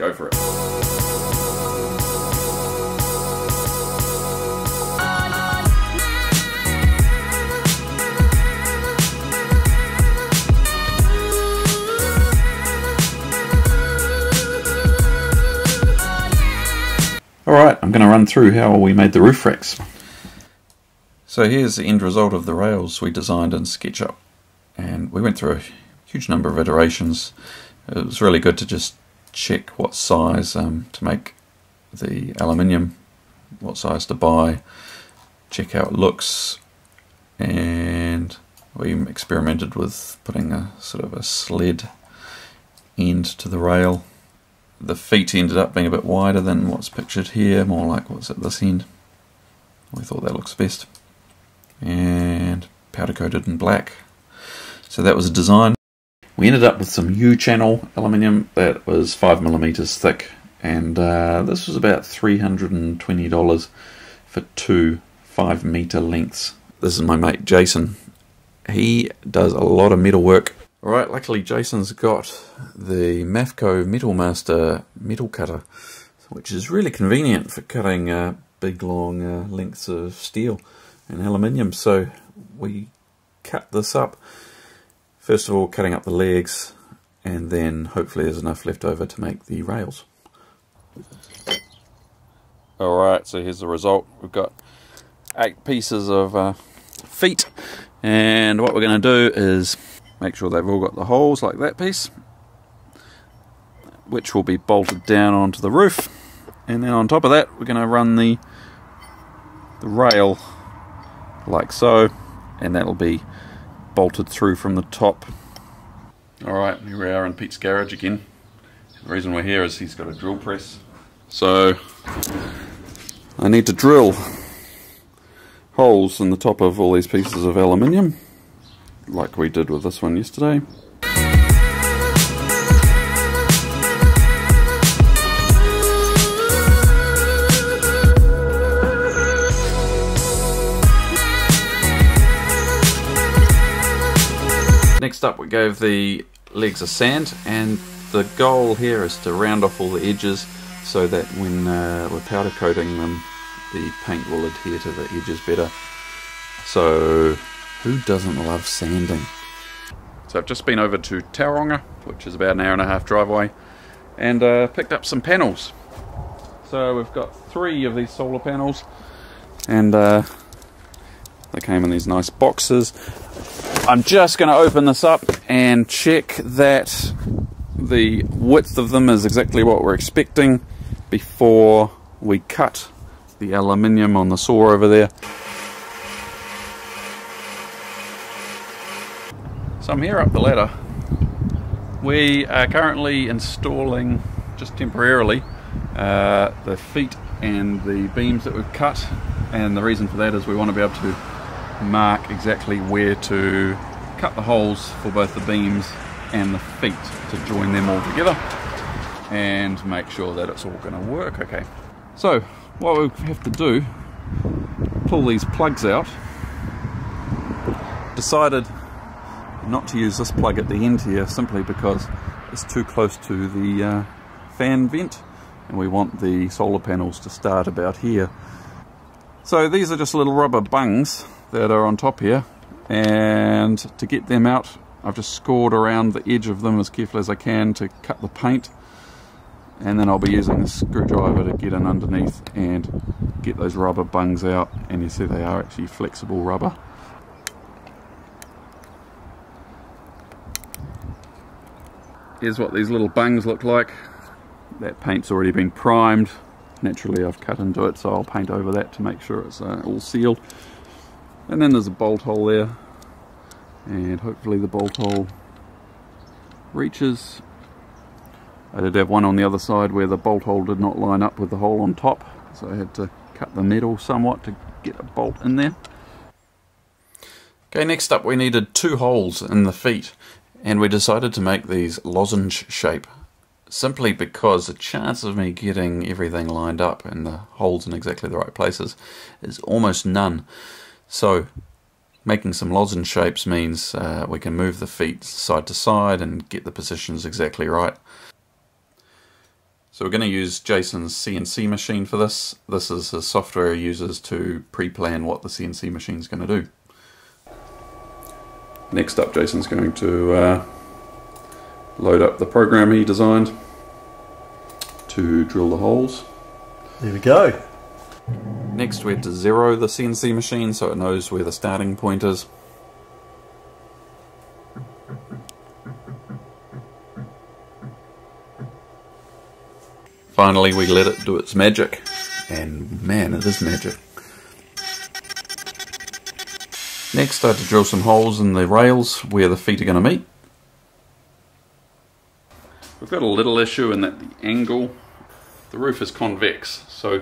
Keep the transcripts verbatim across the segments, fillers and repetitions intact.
Go for it. Alright, I'm going to run through how we made the roof racks. So here's the end result of the rails we designed in SketchUp, and we went through a huge number of iterations. It was really good to just check what size um, to make the aluminium, what size to buy, check how it looks, and we experimented with putting a sort of a sled end to the rail. The feet ended up being a bit wider than what's pictured here, more like what's at this end. We thought that looks best. And powder coated in black. So that was a design. We ended up with some U-channel aluminium that was five millimeters thick, and uh, this was about three hundred and twenty dollars for two five meter lengths. This is my mate Jason. He does a lot of metal work. Alright, luckily Jason's got the MAFCO Metal Master metal cutter, which is really convenient for cutting uh, big long uh, lengths of steel and aluminium. So we cut this up, first of all cutting up the legs, and then hopefully there's enough left over to make the rails. Alright, so here's the result. We've got eight pieces of uh, feet, and what we're going to do is make sure they've all got the holes like that piece, which will be bolted down onto the roof, and then on top of that we're going to run the, the rail like so, and that'll be bolted through from the top. Alright, here we are in Pete's garage again. The reason we're here is he's got a drill press, so I need to drill holes in the top of all these pieces of aluminium, like we did with this one yesterday. Next up, we gave the legs a sand, and the goal here is to round off all the edges so that when uh, we're powder coating them, the paint will adhere to the edges better. So who doesn't love sanding? So I've just been over to Tauranga, which is about an hour and a half drive away, and uh, picked up some panels. So we've got three of these solar panels, and uh, they came in these nice boxes. I'm just going to open this up and check that the width of them is exactly what we're expecting before we cut the aluminium on the saw over there. So I'm here up the ladder. We are currently installing, just temporarily, uh, the feet and the beams that we've cut, and the reason for that is we want to be able to mark exactly where to cut the holes for both the beams and the feet to join them all together and make sure that it's all going to work okay. So what we have to do, pull these plugs out. Decided not to use this plug at the end here simply because it's too close to the uh, fan vent, and we want the solar panels to start about here. So these are just little rubber bungs that are on top here, and to get them out I've just scored around the edge of them as carefully as I can to cut the paint, and then I'll be using a screwdriver to get in underneath and get those rubber bungs out, and you see they are actually flexible rubber. Here's what these little bungs look like. That paint's already been primed. Naturally I've cut into it, so I'll paint over that to make sure it's uh, all sealed. And then there's a bolt hole there, and hopefully the bolt hole reaches. I did have one on the other side where the bolt hole did not line up with the hole on top, so I had to cut the metal somewhat to get a bolt in there. Okay, next up we needed two holes in the feet, and we decided to make these lozenge shape simply because the chance of me getting everything lined up and the holes in exactly the right places is almost none. So making some lozenge shapes means uh, we can move the feet side to side and get the positions exactly right. So we're going to use Jason's C N C machine for this. This is the software he uses to pre-plan what the C N C machine is going to do. Next up, Jason's going to uh, load up the program he designed to drill the holes. There we go. Next we have to zero the C N C machine so it knows where the starting point is. Finally, we let it do its magic, and man, it is magic. Next, I had to drill some holes in the rails where the feet are going to meet. We've got a little issue in that the angle, the roof is convex, so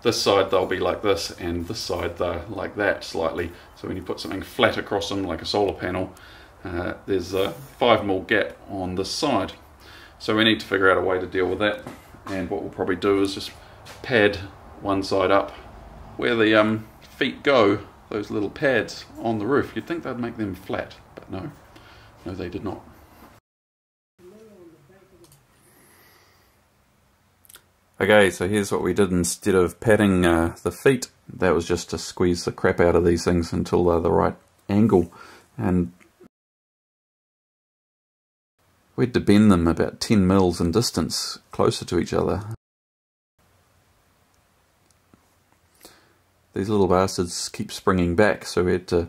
this side they'll be like this, and this side they're like that slightly. So when you put something flat across them, like a solar panel, uh, there's a five mil gap on this side. So we need to figure out a way to deal with that. And what we'll probably do is just pad one side up. Where the um, feet go, those little pads on the roof, you'd think they'd make them flat, but no, no they did not. Okay, so here's what we did instead of padding uh, the feet. That was just to squeeze the crap out of these things until they're the right angle. And we had to bend them about ten mils in distance, closer to each other. These little bastards keep springing back, so we had to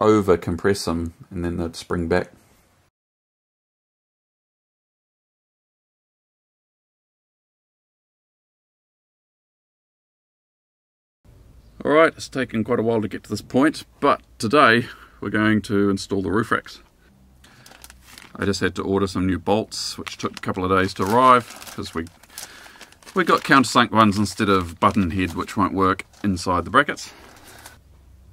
over-compress them, and then they'd spring back. Alright, it's taken quite a while to get to this point, but today we're going to install the roof racks. I just had to order some new bolts, which took a couple of days to arrive because we we got countersunk ones instead of button head, which won't work inside the brackets.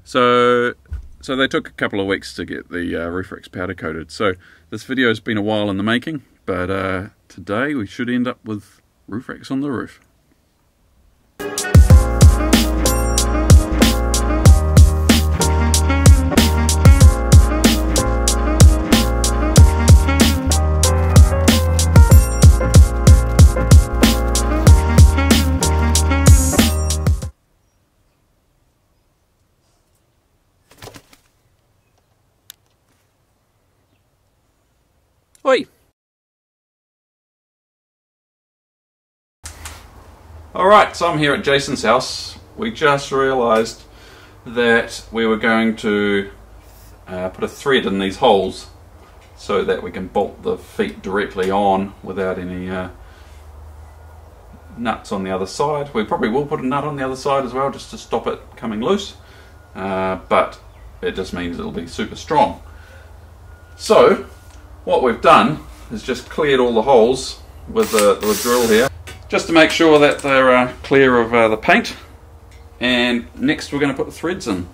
So so they took a couple of weeks to get the uh, roof racks powder coated. So this video has been a while in the making, but uh, today we should end up with roof racks on the roof. Oi. Alright, so I'm here at Jason's house. We just realised that we were going to uh, put a thread in these holes so that we can bolt the feet directly on without any uh, nuts on the other side. We probably will put a nut on the other side as well just to stop it coming loose, uh, but it just means it'll be super strong. So what we've done is just cleared all the holes with the, the drill here, just to make sure that they're uh, clear of uh, the paint. And next we're going to put the threads in.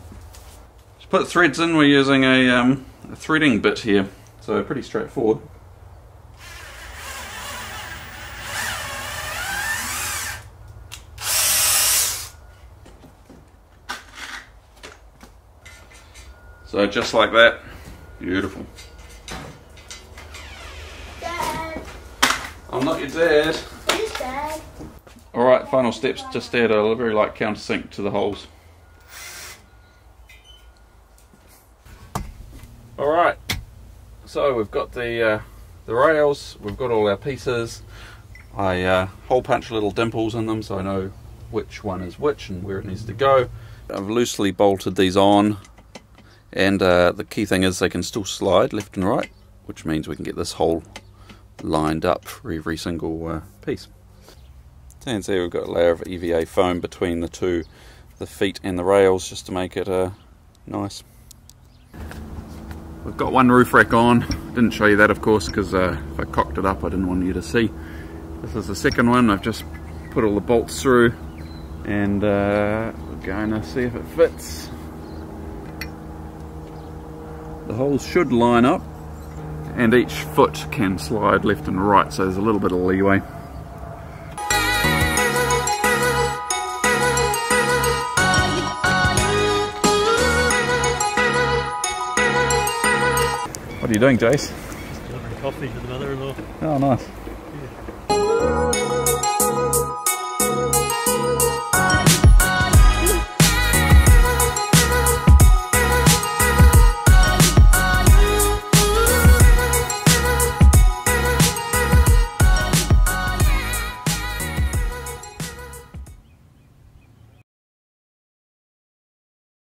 To put the threads in, we're using a, um, a threading bit here, so pretty straightforward. So just like that, beautiful. I'm not your dad. Who's dad? Alright, final steps. Just add a very light countersink to the holes. Alright, so we've got the uh, the rails, we've got all our pieces. I uh, hole punch little dimples in them so I know which one is which and where it needs to go. I've loosely bolted these on, and uh, the key thing is they can still slide left and right, which means we can get this hole lined up for every single uh, piece. And so we've got a layer of E V A foam between the two, the feet and the rails, just to make it uh, nice. We've got one roof rack on. Didn't show you that, of course, because uh, if I cocked it up I didn't want you to see. This is the second one. I've just put all the bolts through, and uh, we're going to see if it fits. The holes should line up, and each foot can slide left and right, so there's a little bit of leeway. What are you doing, Jace? Just delivering coffee to the mother-in-law. Oh, nice. Yeah.